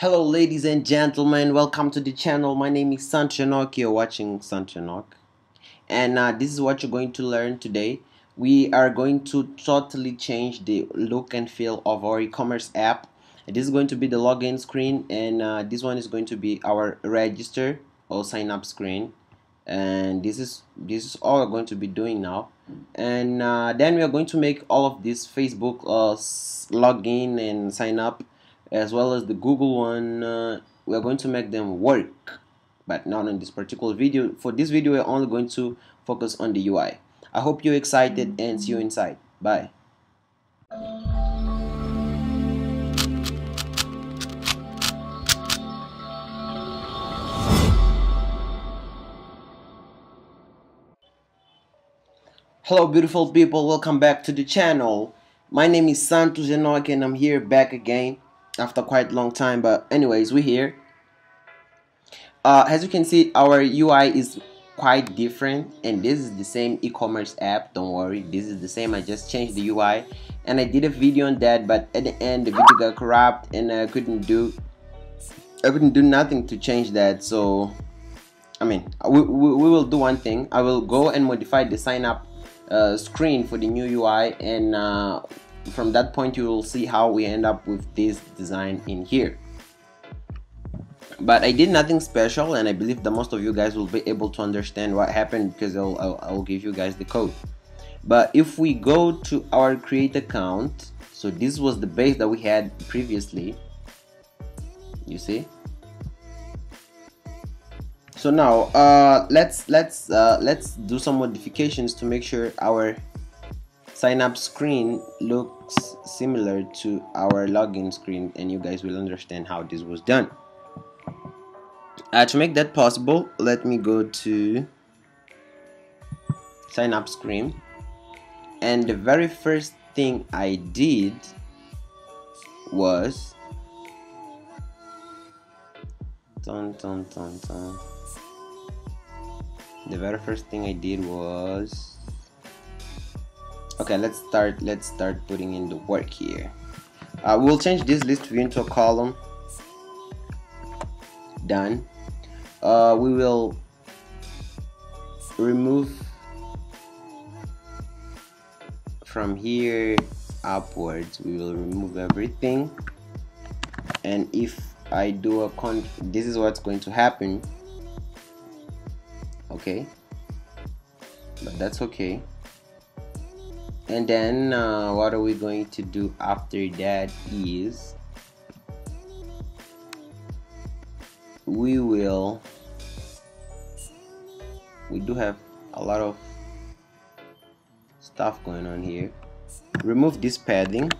Hello ladies and gentlemen, welcome to the channel. My name is Santos Enoque. You're watching Santos Enoque, and this is what you're going to learn today. We are going to totally change the look and feel of our e-commerce app. This is going to be the login screen, and this one is going to be our register or sign up screen, and this is all we're going to be doing now. And then we are going to make all of this Facebook login and sign up, as well as the Google one, we're going to make them work, but not in this particular video. For this video, we're only going to focus on the UI. I hope you're excited and see you inside. Bye. Hello beautiful people, welcome back to the channel. My name is Santos Enoque, and I'm here back again after quite a long time, but anyways, we're here. As you can see, our UI is quite different, and this is the same e-commerce app. Don't worry, this is the same. I just changed the UI, and I did a video on that, but at the end the video got corrupt, and I couldn't do nothing to change that. So I mean, we will do one thing. I will go and modify the sign up screen for the new UI, and from that point you will see how we end up with this design in here. But I did nothing special, and I believe that most of you guys will be able to understand what happened, because I'll give you guys the code. But if we go to our create account, so this was the base that we had previously, you see. So now let's do some modifications to make sure our sign up screen looks similar to our login screen, and you guys will understand how this was done. To make that possible, let me go to sign up screen, and the very first thing I did was okay, let's start putting in the work here. We'll change this list view into a column. Done. We will remove from here upwards. We will remove everything, and if I do a this is what's going to happen. Okay, but that's okay. And then what are we going to do after that is we do have a lot of stuff going on here. Remove this padding,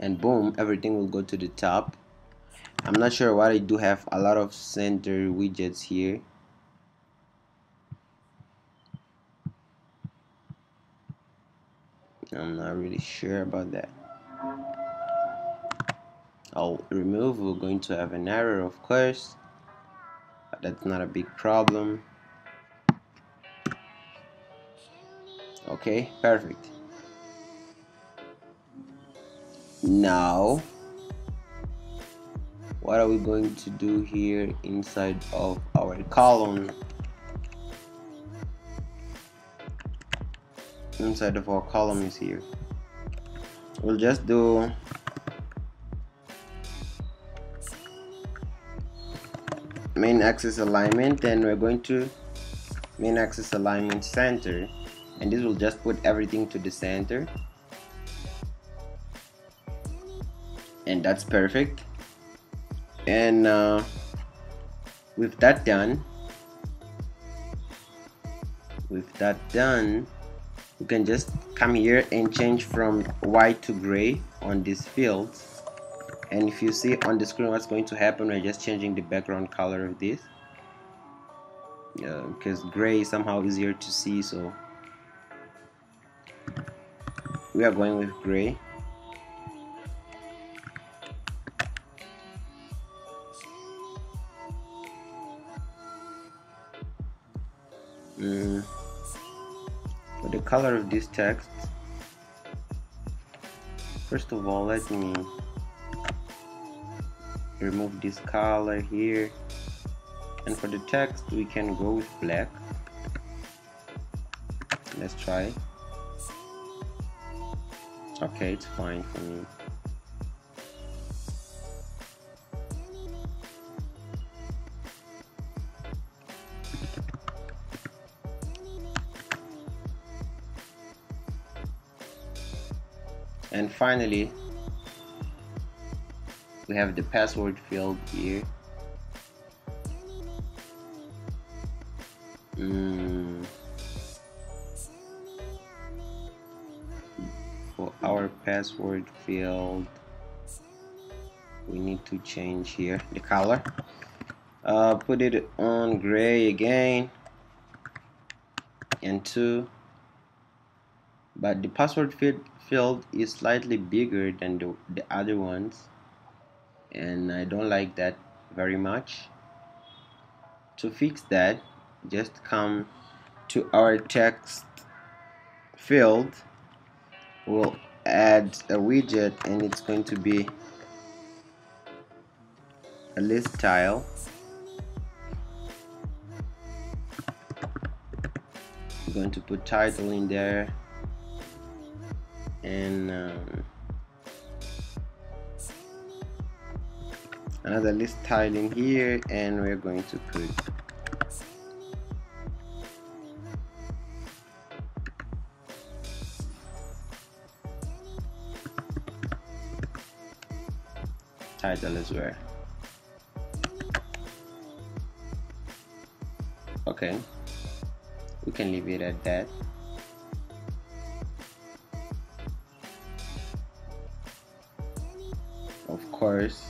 and boom, everything will go to the top. I'm not sure why I do have a lot of center widgets here. I'm not really sure about that. I'll remove. We're going to have an error, of course, but that's not a big problem. Okay, perfect. Now what are we going to do here inside of our column? Inside of our column is here. We'll just do main axis alignment, and we're going to main axis alignment center, and this will just put everything to the center, and that's perfect. And with that done, you can just come here and change from white to gray on these fields, and if you see on the screen what's going to happen, we're just changing the background color of this, because gray is somehow easier to see, so we are going with gray. The color of this text, first of all, let me remove this color here. And for the text we can go with black. Let's try. Okay, it's fine for me. And finally, we have the password field here. For our password field, we need to change here the color. Put it on gray again and 2. But the password field is slightly bigger than the other ones, and I don't like that very much. To fix that, just come to our text field. We'll add a widget, and it's going to be a list tile. I'm going to put title in there, and another list tile in here, and we're going to put title as well. Okay, we can leave it at that. Of course,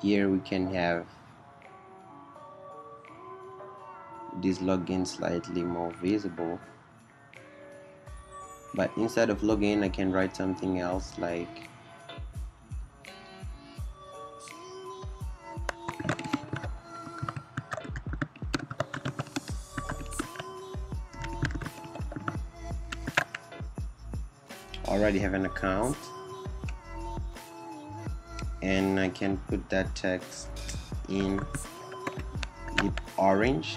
here we can have this login slightly more visible, but instead of login I can write something else like already have an account, and I can put that text in deep orange,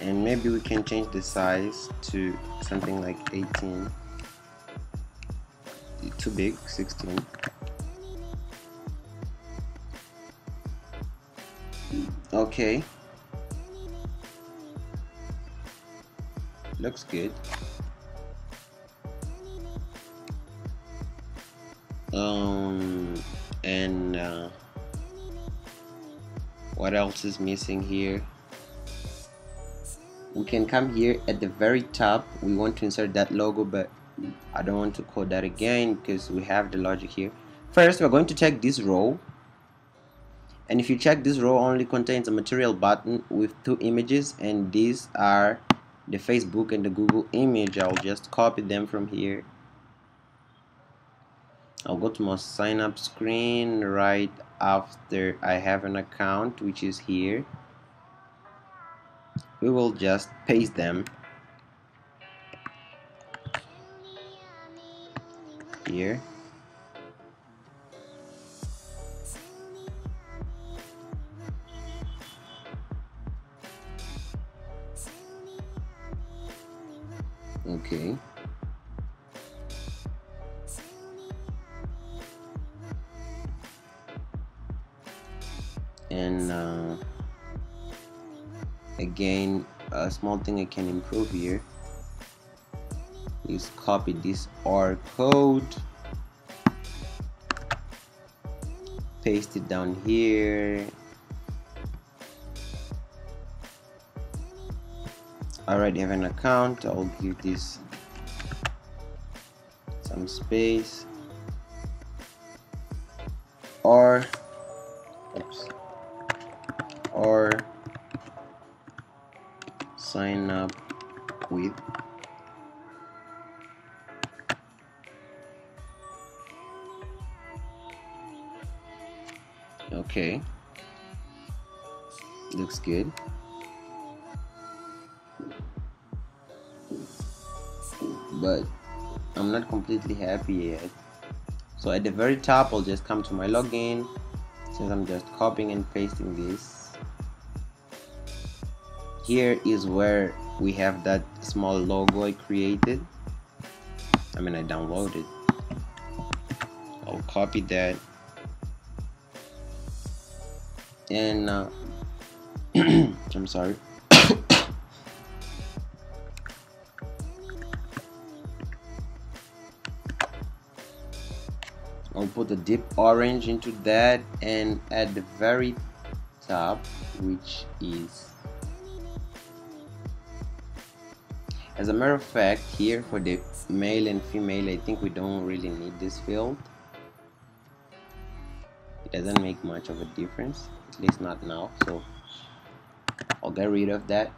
and maybe we can change the size to something like 18, too big, 16. Okay, looks good. What else is missing here? We can come here at the very top. We want to insert that logo, but I don't want to code that again because we have the logic here. First, we're going to check this row, and if you check, this row only contains a material button with 2 images, and these are the Facebook and the Google image. I'll just copy them from here. I'll go to my sign up screen right after I have an account, which is here. We will just paste them here. Okay. And again, a small thing I can improve here is copy this R code, paste it down here. I already have an account. I'll give this some space, or oops, or sign up with, okay, looks good. But I'm not completely happy yet. So at the very top, I'll just come to my login, since I'm just copying and pasting this. Here is where we have that small logo I created. I downloaded. I'll copy that. And I'm sorry. I'll put a deep orange into that, and at the very top, which is, as a matter of fact, here for the male and female, I think we don't really need this field. It doesn't make much of a difference, at least not now, so I'll get rid of that.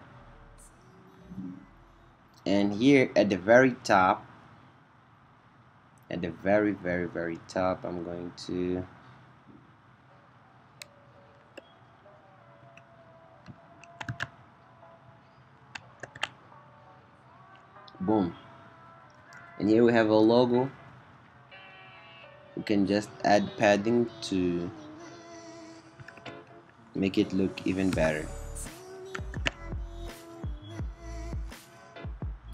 And here at the very top, at the very top, I'm going to boom, and here we have a logo. We can just add padding to make it look even better.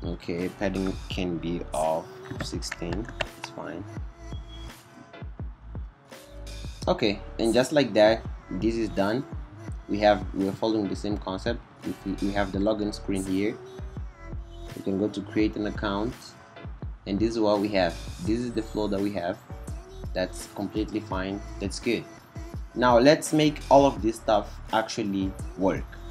Okay, padding can be of 16. Fine. Okay, and just like that, this is done. We're following the same concept. We have the login screen here. You can go to create an account, and this is what we have. This is the flow that we have. That's completely fine. That's good. Now let's make all of this stuff actually work.